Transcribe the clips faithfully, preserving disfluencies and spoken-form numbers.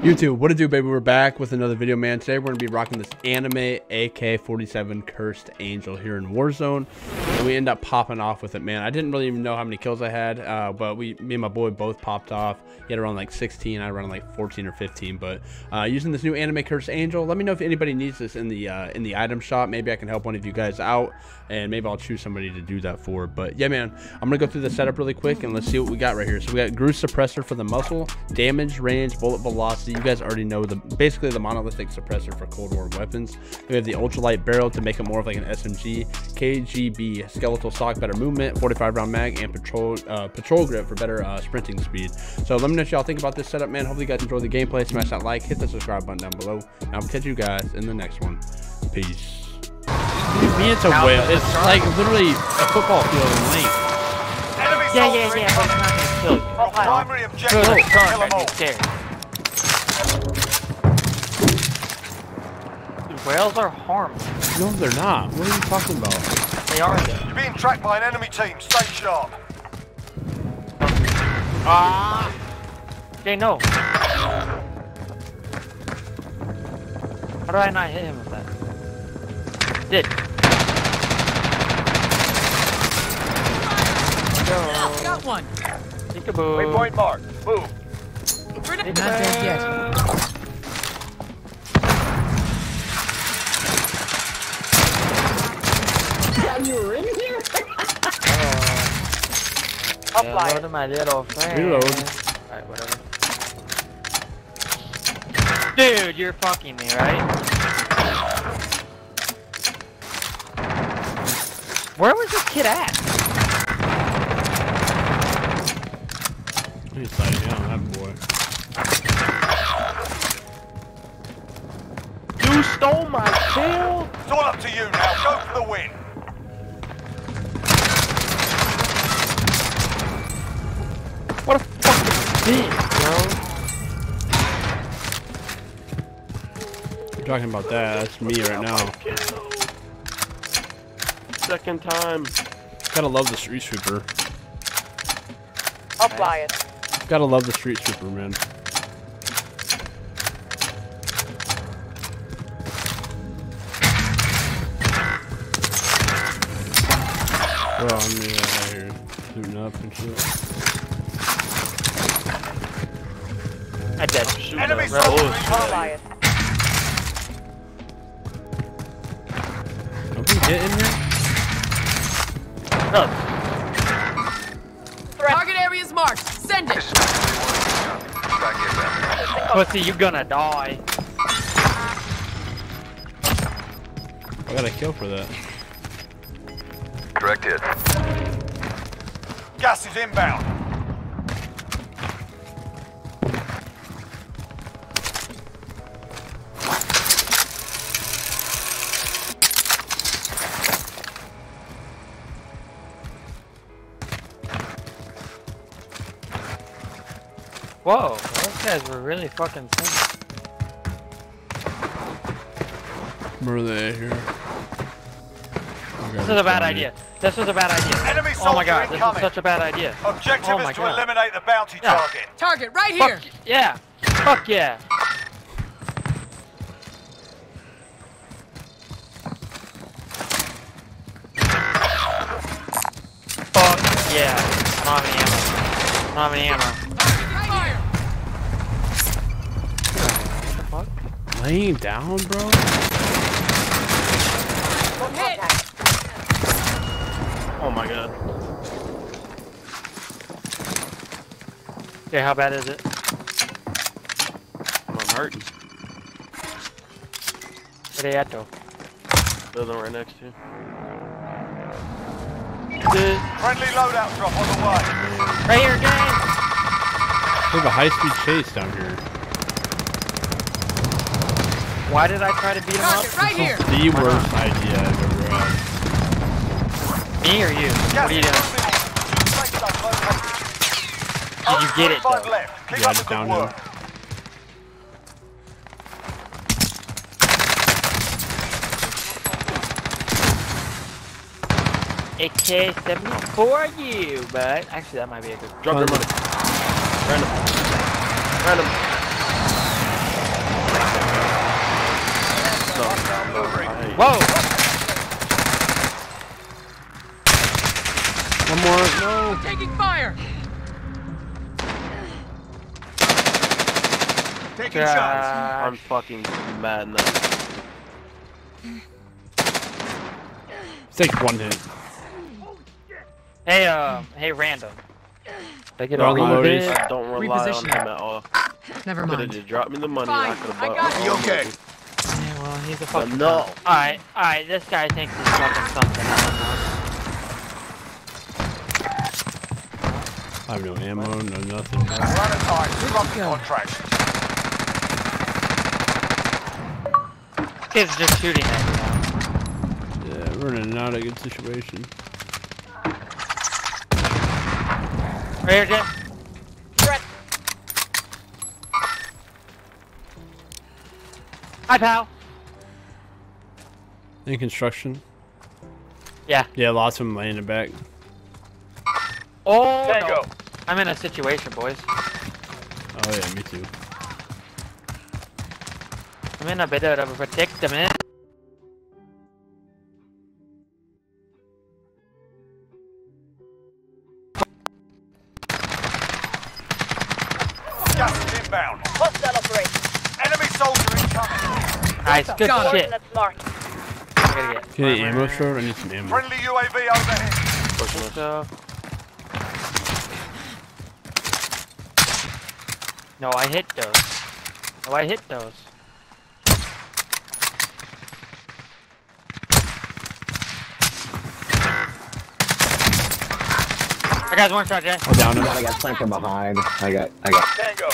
YouTube, what it do, baby? We're back with another video, man. Today we're gonna be rocking this anime A K forty-seven Cursed Angel here in Warzone, and we end up popping off with it, man. I didn't really even know how many kills I had, uh, but we, me and my boy, both popped off. He had around like sixteen, I around like fourteen or fifteen. But uh, using this new anime Cursed Angel, let me know if anybody needs this in the uh, in the item shop. Maybe I can help one of you guys out, and maybe I'll choose somebody to do that for. But yeah, man, I'm gonna go through the setup really quick and let's see what we got right here. So we got Groove Suppressor for the muzzle, damage, range, bullet velocity. You guys already know the basically the monolithic suppressor for Cold War weapons. We have the ultralight barrel to make it more of like an S M G, K G B skeletal stock, better movement, forty-five round mag, and patrol uh, patrol grip for better uh, sprinting speed. So let me know what y'all think about this setup, man. Hopefully you guys enjoy the gameplay. Smash that like, hit the subscribe button down below, and I'll catch you guys in the next one. Peace. Me, it's a whale. It's like literally a football field in length. Yeah, yeah, yeah. Oh, wow. Primary objective. Oh, oh. Whales are harmless. No, they're not. What are you talking about? They are, though. You're being tracked by an enemy team. Stay sharp. Ah! Uh, they know. How do I not hit him with that? Did. Go. Got one. Peekaboo. Waypoint mark. Move. We're not dead yet. You were in here? uh, Up light. Hello to my little friend. Reload. Alright, whatever. Dude, you're fucking me, right? Where was this kid at? He's like, yeah, that boy. You stole my kill? It's all up to you now. Go for the win. What a fucking dick, bro. You're talking about that. That's me right now. Second time. Gotta love the street sweeper. I'll buy it. Gotta love the street sweeper, man. Well, I'm right here shooting up and shit. I dead. Enemy soldier. Oh, don't we get in here? No. Target area is marked. Send it. Pussy, you're gonna die. I got a kill for that. Direct hit. Gas is inbound. Whoa, those guys were really fucking sick. Where are they here? This is a bad idea. This was a bad idea. Enemy soldier, oh my god, incoming. This is such a bad idea. Objective oh is to god. eliminate the bounty yeah. target. Target right here. Fuck yeah. Fuck yeah. Fuck yeah. Not ammo. Not ammo. Laying down, bro. Hit. Oh my god. Okay, how bad is it? I'm hurting. Where they at though? There's one right next to you. Friendly loadout drop on the way. Right here, gang. There's a high-speed chase down here. Why did I try to beat him up? Right here. The worst idea I've ever had. Me or you? What are you doing? Did you get it though? Yeah, I just downed him. A K seventy-four U, bud. Actually, that might be a good. Drop your money. Random. Random. Maneuvering. Whoa! One more. No. I'm taking fire. Taking God. Shots. I'm fucking mad now. Take one hit. Hey, uh, hey, random. They get all loaded. I don't rely on him at all. Never mind. Could have just dropped me the money. Fine. I, I got you. Okay. Yeah, well, he's a fucking. No. All right, all right. This guy thinks he's fucking something. I have no ammo, no nothing. We're out of time. Move on the contract. Kids just shooting at me. Yeah, we're in not a good situation. Right here, Jeff. Hi, pal. In construction? Yeah. Yeah, lots of them laying in the back. Oh, no. Go. I'm in a situation, boys. Oh, yeah, me too. I'm in a bit of a predicament. Gas is inbound. Hostile operation. Enemy soldier incoming. Nice, good Got shit. That's marked. I gotta get Can you ammo short? I need some ammo. Friendly U A V overhead. Push push push. No, I hit those. No, I hit those. I got one shot, Jay. Oh, down him. I got flanked from behind. I got, I got. Tango.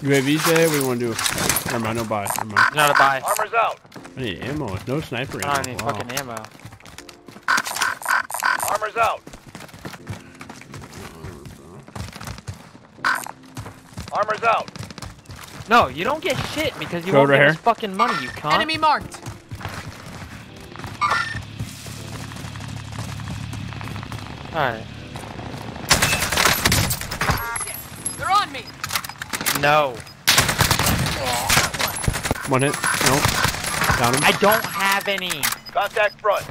U A V's there, we want to do a... Never mind, no buy. Never mind. Not a buy. Armor's out. I need ammo. No sniper ammo. I need wow. fucking ammo. Armor's out. Armor's out. No, you don't get shit because you won't get fucking money, you cunt. Enemy marked. Alright. They're on me! No. One hit. No. Down him. I don't have any. Contact front.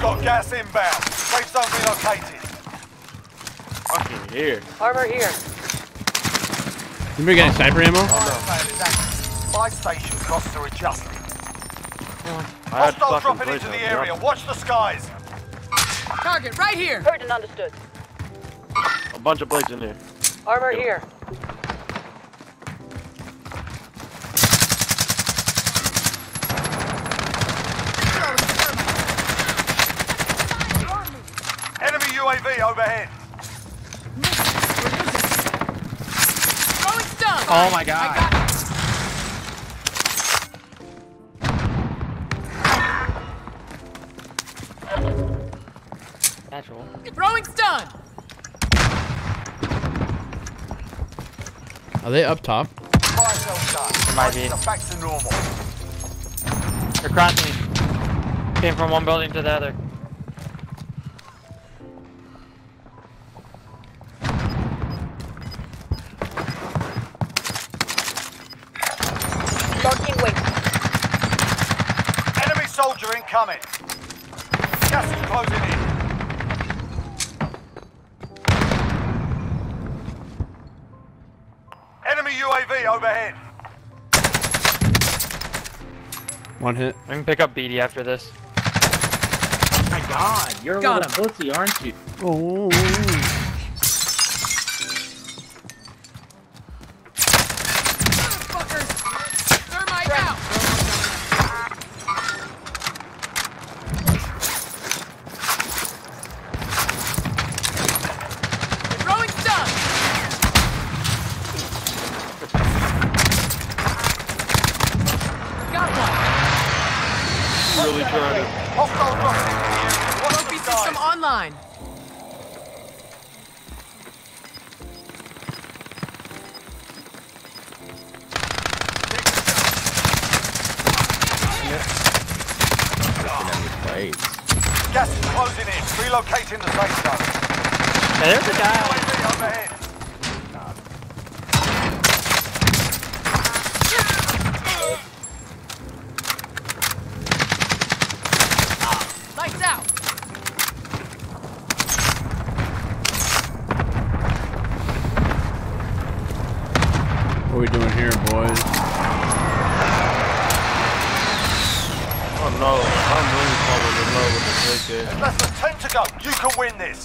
Got gas inbound. Safe zone relocated. Fucking here. Armor here. Remember getting sniper ammo? Oh, no. My station costs are adjusted. Hostile dropping into the area. Watch the skies. Target right here. Heard and understood. A bunch of blades in here. Armor yep. here. U A V overhead. Oh my god. I got it. Natural. Throwing stun. Are they up top? They might be. Back to normal. They're crossing. Came from one building to the other. Coming. Gas is closing in. Enemy U A V overhead. One hit. I can pick up B D after this. Oh my god, you're a little pussy, aren't you? Oh. Gas is closing in, relocating the safe zone. There's a guy. we doing here, boys? Oh no, I'm really falling in love with this A K. Less than ten to go. You can win this.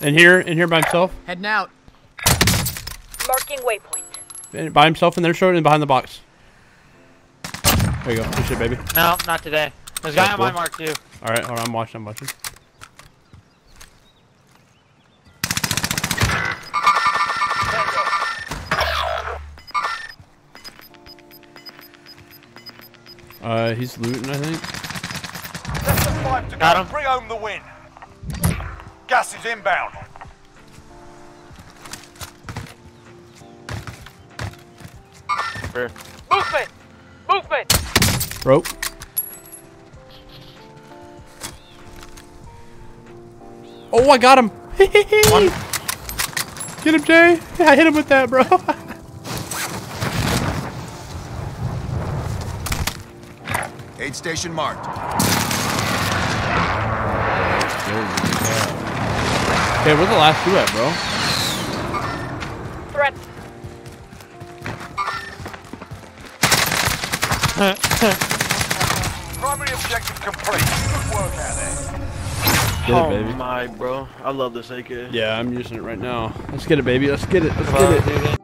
In here, in here by himself. Heading out. Marking waypoint. By himself in there, short and behind the box. There you go. Push it, baby. No, not today. There's a guy on my mark too. All right, hold on. I'm watching. I'm watching. Uh, he's looting, I think. Less than five to go. Bring home the win. Gas is inbound. Where? Movement! Movement! Rope. Oh, I got him! Get him, Jay! I hit him with that, bro! Aid station marked. Okay, where's the last two at, bro? Threat. Primary objective complete. Good work out there. Get oh it, baby. My, bro. I love this A K. Yeah, I'm using it right now. Let's get it, baby. Let's get it. Let's Come get on, it. Baby.